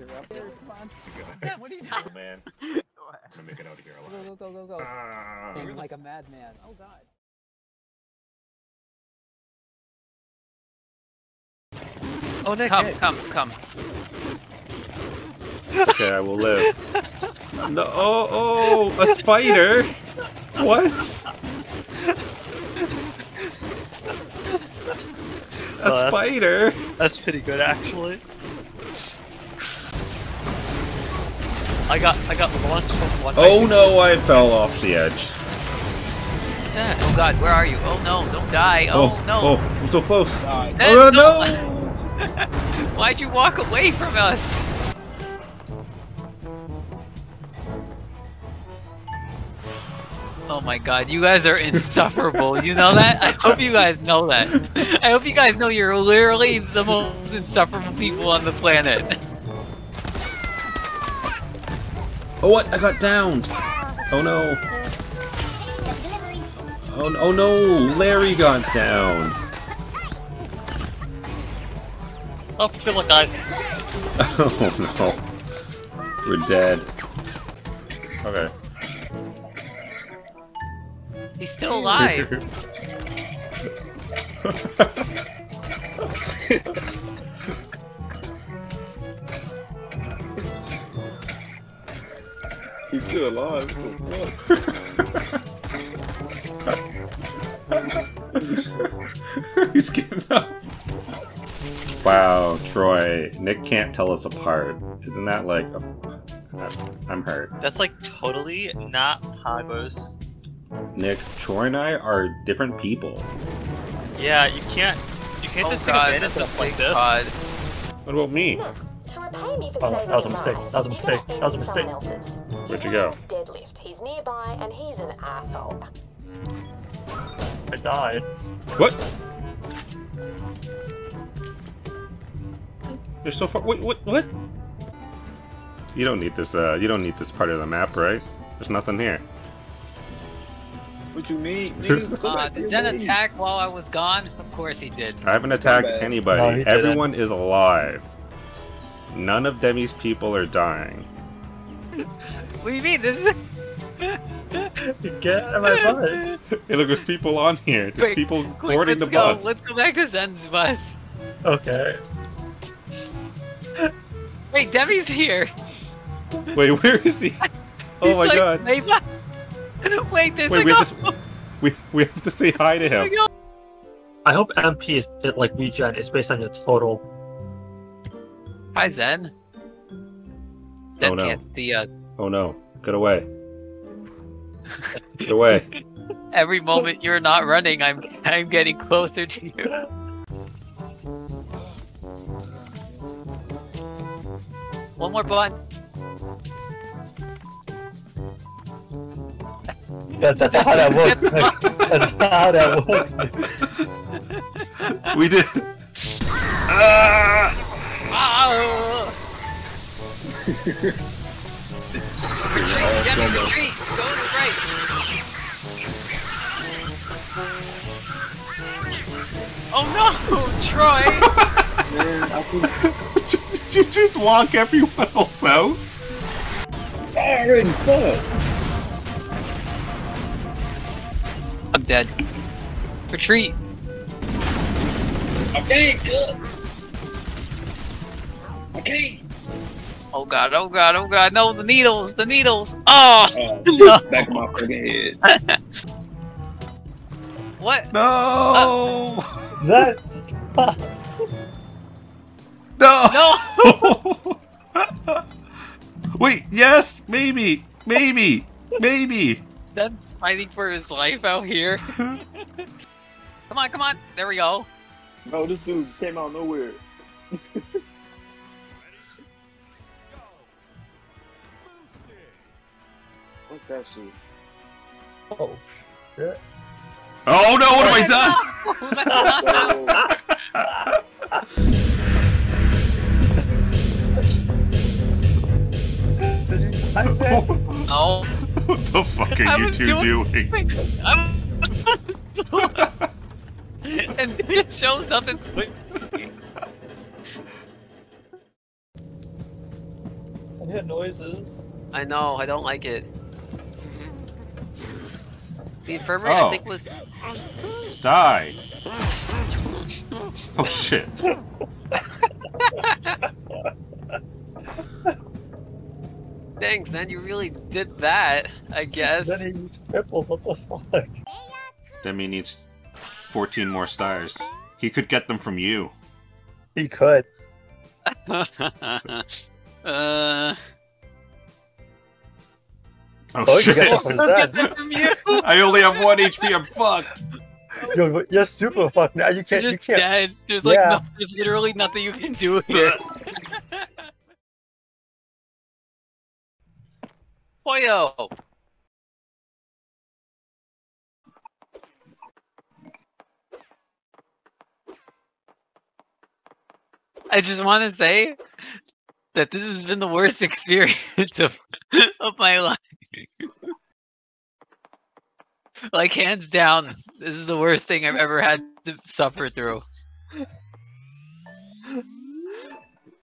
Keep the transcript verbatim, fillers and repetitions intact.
interrupter. Come on. Sam, what are you doing? Oh, man. I'm gonna make it out of here alive. Go, go, go, go, go. Ah. You're like a madman. Oh, God. Oh, Nick, come, Nick. come, come. Okay, I will live. No, oh, oh, a spider? What? A oh, spider? That's, that's pretty good, actually. I got, I got launched from one. Oh no, I fell off the edge. What's that? Oh God, where are you? Oh no, don't die. Oh, oh no. Oh, I'm so close. Die. Zed, oh, no. no. Why'd you walk away from us? Oh my God, you guys are insufferable. You know that? I hope you guys know that. I hope you guys know you're literally the most insufferable people on the planet. Oh what? I got downed. Oh no. Oh, oh no, Larry got downed. Oh, good luck, guys. Oh no. We're dead. Okay. He's still alive. He's still alive. He's getting up. Wow, Troy, Nick can't tell us apart. Isn't that like, a, I'm hurt. That's like totally not Pagos. Nick, Troy and I are different people. Yeah, you can't, you can't oh just God, take advantage of stuff like this. Pod. What about me? Look, to repay me for oh, saving that was a mistake. That was a mistake. That was a mistake. Else's. Where'd you go? Deadlift. He's nearby and he's an asshole. I died. What? They're so far. Wait, what? What? You don't need this. Uh, you don't need this part of the map, right? There's nothing here. What you need? Dude, uh, did Zen attack while I was gone? Of course he did. I haven't attacked anybody. No, everyone didn't. Is alive. None of Demi's people are dying. What do you mean? This is. Get out of my butt! Hey, look, there's people on here. There's quick, people quick, boarding the go. bus. Let's go back to Zen's bus. Okay. Wait, Demi's here! Wait, where is he? Oh He's my like, god. Neighbor. Wait, there's Wait, a we, have to, we, we have to say hi to him. Oh I hope M P is it, like regen, it's based on your total. Hi, Zen. Zen oh no. Can't the, uh... Oh no. Get away. Get away. Every moment you're not running, I'm, I'm getting closer to you. One more button. That, that's how that works. That's how that works. We did. Ah! Ah! Retreat, Demi, retreat. Go to the right. Oh no, Troy. You just lock everyone else out? Aaron, fuck! I'm dead. Retreat! Okay, good! Okay! Oh god, oh god, oh god, no, the needles, the needles! Oh! oh no. Back my friggin' head. What? No! Uh, That's... No! No! Wait, yes, maybe, maybe, maybe. That's fighting for his life out here. Come on, come on. There we go. Bro, this dude came out of nowhere. What's that shit? Oh, shit. Oh no, what have I done? No! Oh. What the fuck are you two doing? doing? I'm and it shows up and I hear noises. I know, I don't like it. The infirmary, oh. I think, was... Die! Oh, shit. Thanks, then you really did that, I guess. Then he was crippled, what the fuck? Demi needs fourteen more stars. He could get them from you. He could. uh... Oh, oh shit! I only have one H P. I'm fucked. Yo, you're super fucked now. You can't. You're just you can't. Dead. There's like yeah. no, there's literally nothing you can do here. Poyo. I just want to say that this has been the worst experience of of my life. Like, hands down, this is the worst thing I've ever had to suffer through.